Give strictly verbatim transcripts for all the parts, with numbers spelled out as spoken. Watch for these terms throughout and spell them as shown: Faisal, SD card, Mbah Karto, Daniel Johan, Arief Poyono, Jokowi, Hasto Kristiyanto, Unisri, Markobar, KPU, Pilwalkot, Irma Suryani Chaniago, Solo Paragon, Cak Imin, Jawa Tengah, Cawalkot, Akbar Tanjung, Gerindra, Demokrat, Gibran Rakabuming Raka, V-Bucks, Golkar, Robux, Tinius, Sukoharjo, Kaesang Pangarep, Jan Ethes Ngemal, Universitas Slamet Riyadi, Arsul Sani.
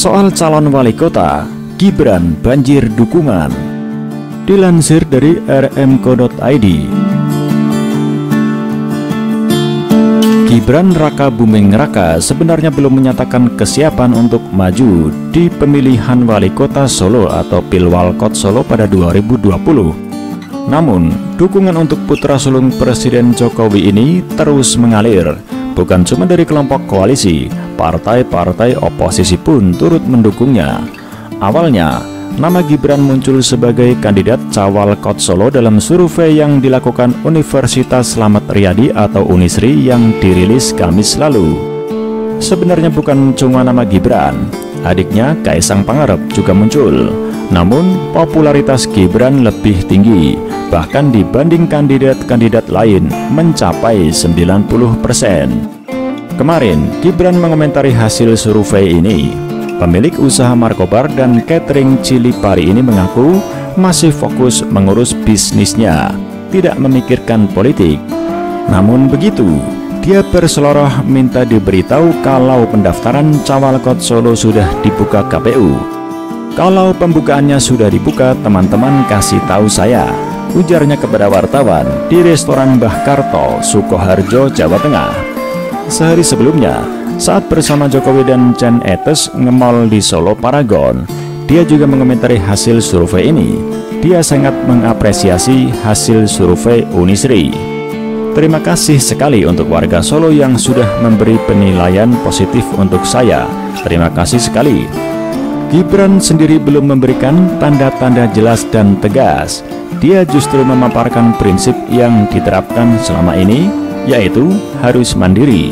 Soal calon wali kota, Gibran banjir dukungan. Dilansir dari r m co titik i d, Gibran Rakabuming Raka sebenarnya belum menyatakan kesiapan untuk maju di pemilihan wali kota Solo atau Pilwalkot Solo pada dua ribu dua puluh. Namun, dukungan untuk putra sulung Presiden Jokowi ini terus mengalir. Bukan cuma dari kelompok koalisi, partai-partai oposisi pun turut mendukungnya. Awalnya, nama Gibran muncul sebagai kandidat Cawalkot Solo dalam survei yang dilakukan Universitas Slamet Riyadi atau Unisri yang dirilis Kamis lalu. Sebenarnya bukan cuma nama Gibran, adiknya Kaesang Pangarep juga muncul. Namun, popularitas Gibran lebih tinggi, bahkan dibanding kandidat-kandidat lain mencapai sembilan puluh persen. Kemarin, Gibran mengomentari hasil survei ini. Pemilik usaha Markobar dan catering Cili Pari ini mengaku masih fokus mengurus bisnisnya, tidak memikirkan politik. Namun begitu, dia berseloroh minta diberitahu kalau pendaftaran Cawalkot Solo sudah dibuka K P U. "Kalau pembukaannya sudah dibuka, teman-teman kasih tahu saya," ujarnya kepada wartawan di restoran Mbah Karto, Sukoharjo, Jawa Tengah. Sehari sebelumnya, saat bersama Jokowi dan Jan Ethes Ngemal di Solo Paragon, dia juga mengomentari hasil survei ini. Dia sangat mengapresiasi hasil survei Unisri. "Terima kasih sekali untuk warga Solo yang sudah memberi penilaian positif untuk saya. Terima kasih sekali." Gibran sendiri belum memberikan tanda-tanda jelas dan tegas. Dia justru memaparkan prinsip yang diterapkan selama ini, yaitu harus mandiri.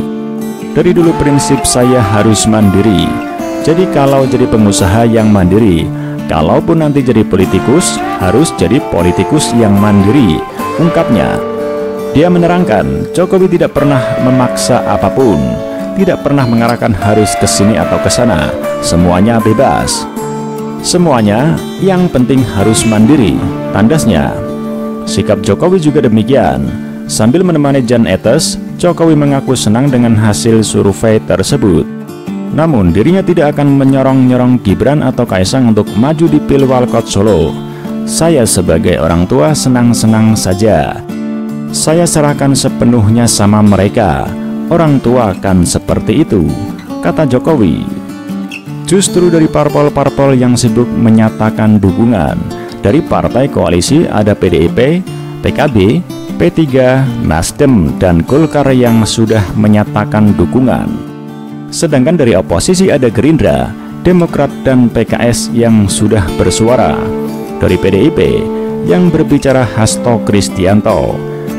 "Dari dulu prinsip saya harus mandiri. Jadi kalau jadi pengusaha yang mandiri, kalaupun nanti jadi politikus, harus jadi politikus yang mandiri," ungkapnya. Dia menerangkan, Jokowi tidak pernah memaksa apapun, tidak pernah mengarahkan harus ke sini atau ke sana. Semuanya bebas. Semuanya yang penting harus mandiri, tandasnya. Sikap Jokowi juga demikian. Sambil menemani Jan Ethes, Jokowi mengaku senang dengan hasil survei tersebut. Namun, dirinya tidak akan menyorong-nyorong Gibran atau Kaesang untuk maju di Pilwalkot Solo. "Saya sebagai orang tua senang-senang saja. Saya serahkan sepenuhnya sama mereka. Orang tua kan seperti itu," kata Jokowi. Justru dari parpol-parpol yang sibuk menyatakan dukungan, dari partai koalisi ada P D I P, P K B, P tiga, Nasdem, dan Golkar yang sudah menyatakan dukungan. Sedangkan dari oposisi ada Gerindra, Demokrat, dan P K S yang sudah bersuara. Dari P D I P, yang berbicara Hasto Kristiyanto.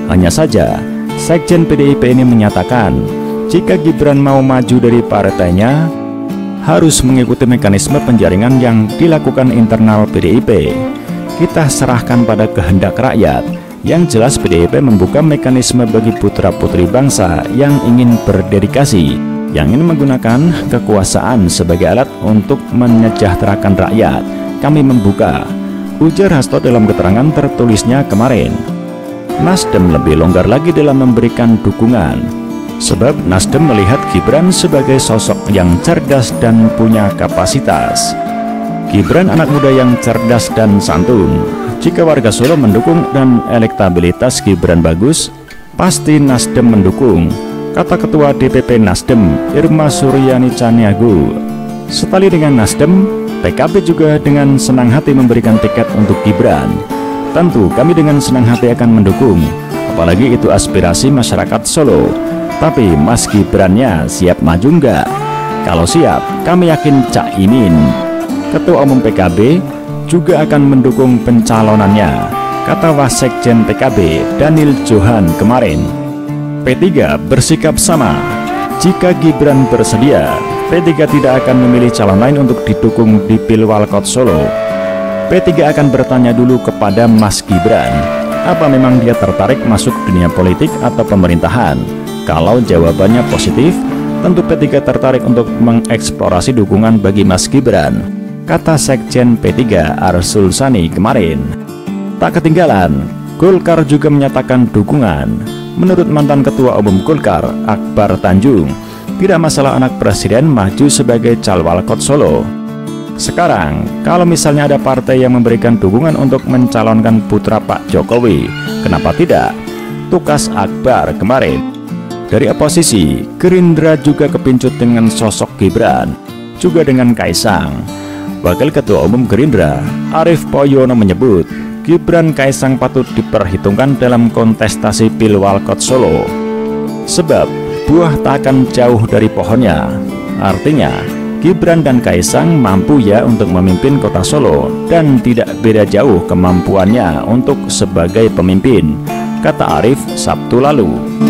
Hanya saja, Sekjen P D I P ini menyatakan, jika Gibran mau maju dari partainya, harus mengikuti mekanisme penjaringan yang dilakukan internal P D I P. "Kita serahkan pada kehendak rakyat. Yang jelas P D I P membuka mekanisme bagi putra-putri bangsa yang ingin berdedikasi, yang ingin menggunakan kekuasaan sebagai alat untuk menyejahterakan rakyat. Kami membuka," ujar Hasto dalam keterangan tertulisnya kemarin. Nasdem lebih longgar lagi dalam memberikan dukungan, sebab Nasdem melihat Gibran sebagai sosok yang cerdas dan punya kapasitas. "Gibran anak muda yang cerdas dan santun. Jika warga Solo mendukung dan elektabilitas Gibran bagus, pasti Nasdem mendukung," kata Ketua D P P Nasdem, Irma Suryani Chaniago. Setali dengan Nasdem, P K B juga dengan senang hati memberikan tiket untuk Gibran. "Tentu kami dengan senang hati akan mendukung, apalagi itu aspirasi masyarakat Solo. Tapi Mas Gibrannya siap maju nggak? Kalau siap, kami yakin Cak Imin, Ketua Umum P K B, juga akan mendukung pencalonannya," kata Wasekjen P K B Daniel Johan kemarin. P tiga bersikap sama. Jika Gibran bersedia, P tiga tidak akan memilih calon lain untuk didukung di Pilwalkot Solo. "P tiga akan bertanya dulu kepada Mas Gibran, apa memang dia tertarik masuk dunia politik atau pemerintahan? Kalau jawabannya positif, tentu P tiga tertarik untuk mengeksplorasi dukungan bagi Mas Gibran," kata Sekjen P tiga Arsul Sani kemarin. Tak ketinggalan, Golkar juga menyatakan dukungan. Menurut mantan Ketua Umum Golkar, Akbar Tanjung, tidak masalah anak presiden maju sebagai Cawalkot Solo. Sekarang, kalau misalnya ada partai yang memberikan dukungan untuk mencalonkan putra Pak Jokowi, kenapa tidak? Tukas Akbar kemarin. Dari oposisi, Gerindra juga kepincut dengan sosok Gibran, juga dengan Kaesang. Wakil Ketua Umum Gerindra, Arief Poyono menyebut, Gibran Kaesang patut diperhitungkan dalam kontestasi Pilwalkot Solo. Sebab, buah tak akan jauh dari pohonnya. Artinya, Gibran dan Kaesang mampu ya untuk memimpin kota Solo dan tidak beda jauh kemampuannya untuk sebagai pemimpin, kata Arief Sabtu lalu.